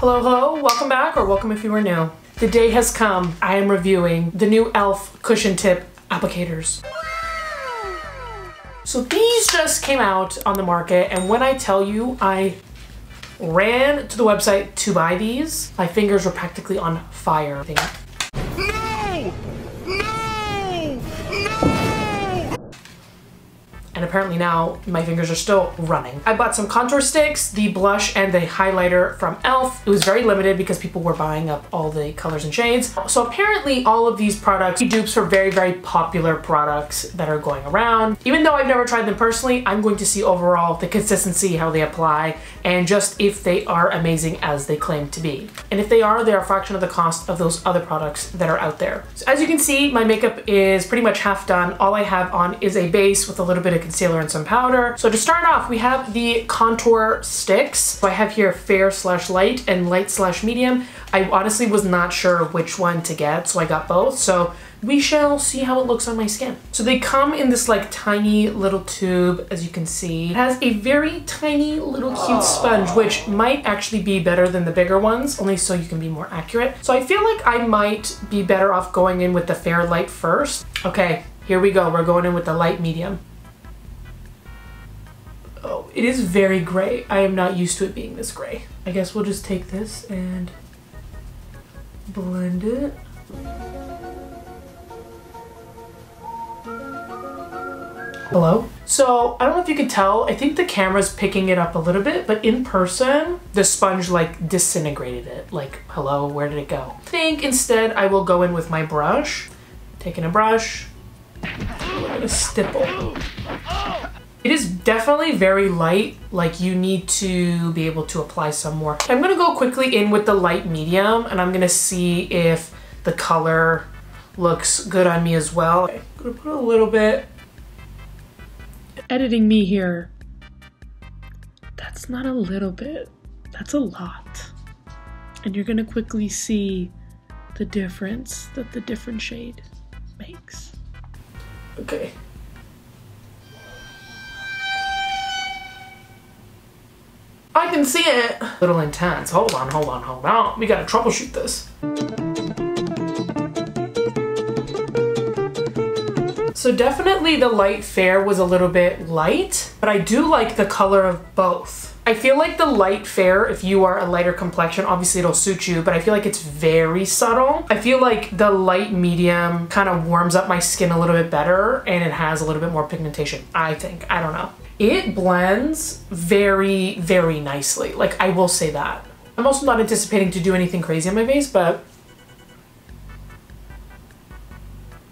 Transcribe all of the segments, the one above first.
Hello, hello, welcome back, or welcome if you are new. The day has come. I am reviewing the new e.l.f. cushion tip applicators. So these just came out on the market, and when I tell you I ran to the website to buy these, my fingers were practically on fire. No! No! No! And apparently now my fingers are still running. I bought some contour sticks, the blush and the highlighter from e.l.f. It was very limited because people were buying up all the colors and shades. So apparently all of these products are dupes for very, very popular products that are going around. Even though I've never tried them personally, I'm going to see overall the consistency, how they apply, and just if they are amazing as they claim to be. And if they are a fraction of the cost of those other products that are out there. So as you can see, my makeup is pretty much half done. All I have on is a base with a little bit of concealer and some powder. So to start off, we have the contour sticks. So I have here fair/light and light/medium. I honestly was not sure which one to get, so I got both. So we shall see how it looks on my skin. So they come in this like tiny little tube, as you can see. It has a very tiny little cute sponge, which might actually be better than the bigger ones, only so you can be more accurate. So I feel like I might be better off going in with the fair light first. Okay, here we go. We're going in with the light medium. Oh, it is very gray. I am not used to it being this gray. I guess we'll just take this and blend it. Hello? So I don't know if you can tell, I think the camera's picking it up a little bit, but in person, the sponge like disintegrated it. Like, hello, where did it go? I think instead I will go in with my brush. Taking a brush, a stipple. It is definitely very light, like you need to be able to apply some more. I'm gonna go quickly in with the light medium and I'm gonna see if the color looks good on me as well. Okay, I'm gonna put a little bit. Editing me here. That's not a little bit, that's a lot. And you're gonna quickly see the difference that the different shade makes. Okay. I can see it. A little intense. Hold on, hold on, hold on. We gotta troubleshoot this. So definitely the light fair was a little bit light, but I do like the color of both. I feel like the light fair, if you are a lighter complexion, obviously it'll suit you, but I feel like it's very subtle. I feel like the light medium kind of warms up my skin a little bit better and it has a little bit more pigmentation, I think. I don't know. It blends very, very nicely. Like, I will say that. I'm also not anticipating to do anything crazy on my face, but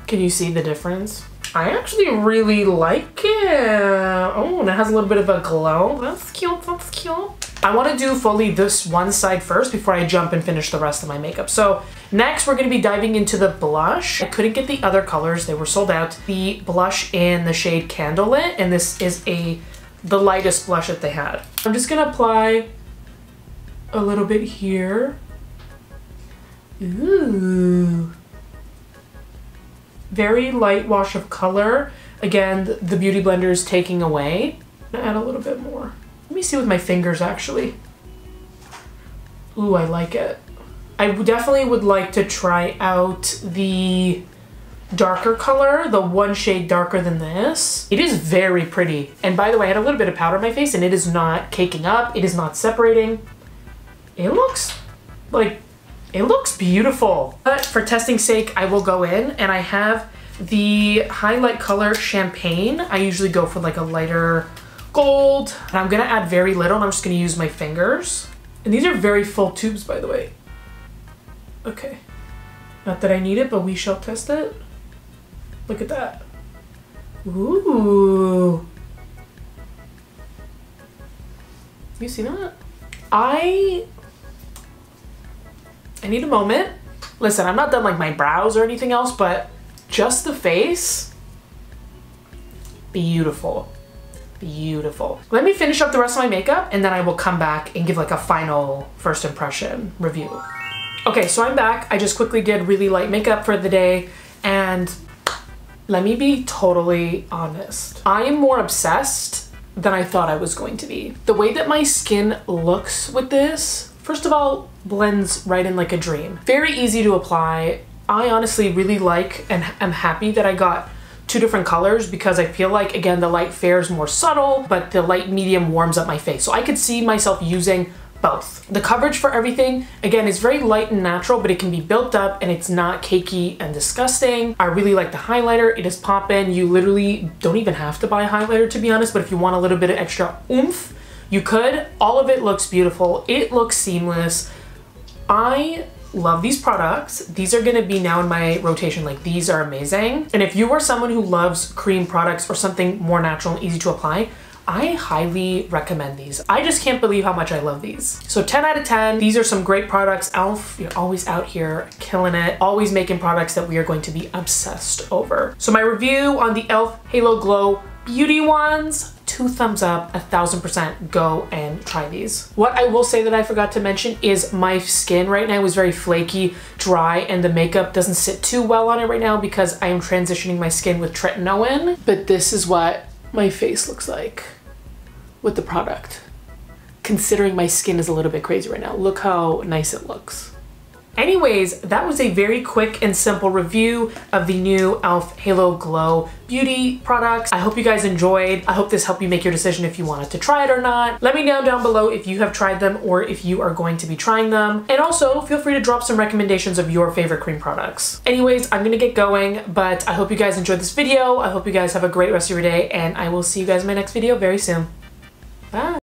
can you see the difference? I actually really like it. Oh, and it has a little bit of a glow. That's cute, that's cute. I wanna do fully this one side first before I jump and finish the rest of my makeup. So next, we're gonna be diving into the blush. I couldn't get the other colors, they were sold out. The blush in the shade Candlelit, and this is the lightest blush that they had. I'm just gonna apply a little bit here. Ooh. Very light wash of color. Again, the Beauty Blender is taking away. I'm gonna add a little bit more. Let me see with my fingers, actually. Ooh, I like it. I definitely would like to try out the darker color, the one shade darker than this. It is very pretty. And by the way, I had a little bit of powder on my face and it is not caking up, it is not separating. It looks like, it looks beautiful. But for testing's sake, I will go in and I have the highlight color Champagne. I usually go for like a lighter gold. And I'm gonna add very little and I'm just gonna use my fingers. And these are very full tubes, by the way. Okay. Not that I need it, but we shall test it. Look at that. Ooh. You see that? I need a moment. Listen, I'm not done like my brows or anything else, but just the face, beautiful, beautiful. Let me finish up the rest of my makeup and then I will come back and give like a final first impression review. Okay, so I'm back. I just quickly did really light makeup for the day and let me be totally honest. I am more obsessed than I thought I was going to be. The way that my skin looks with this First of all, blends right in like a dream. Very easy to apply. I honestly really like and am happy that I got two different colors because I feel like, again, the light fair is more subtle, but the light medium warms up my face. So I could see myself using both. The coverage for everything, again, is very light and natural, but it can be built up and it's not cakey and disgusting. I really like the highlighter. It is poppin'. You literally don't even have to buy a highlighter, to be honest, but if you want a little bit of extra oomph, you could. All of it looks beautiful. It looks seamless. I love these products. These are gonna be now in my rotation. Like, these are amazing. And if you are someone who loves cream products or something more natural and easy to apply, I highly recommend these. I just can't believe how much I love these. So 10 out of 10, these are some great products. e.l.f., you're always out here killing it, always making products that we are going to be obsessed over. So my review on the e.l.f. Halo Glow Beauty Wands, 2 thumbs up, 1000% go and try these. What I will say that I forgot to mention is my skin right now is very flaky, dry, and the makeup doesn't sit too well on it right now because I am transitioning my skin with tretinoin, but this is what my face looks like with the product, considering my skin is a little bit crazy right now. Look how nice it looks. Anyways, that was a very quick and simple review of the new e.l.f. Halo Glow Beauty products. I hope you guys enjoyed. I hope this helped you make your decision if you wanted to try it or not. Let me know down below if you have tried them or if you are going to be trying them. And also, feel free to drop some recommendations of your favorite cream products. Anyways, I'm gonna get going, but I hope you guys enjoyed this video. I hope you guys have a great rest of your day, and I will see you guys in my next video very soon. Bye.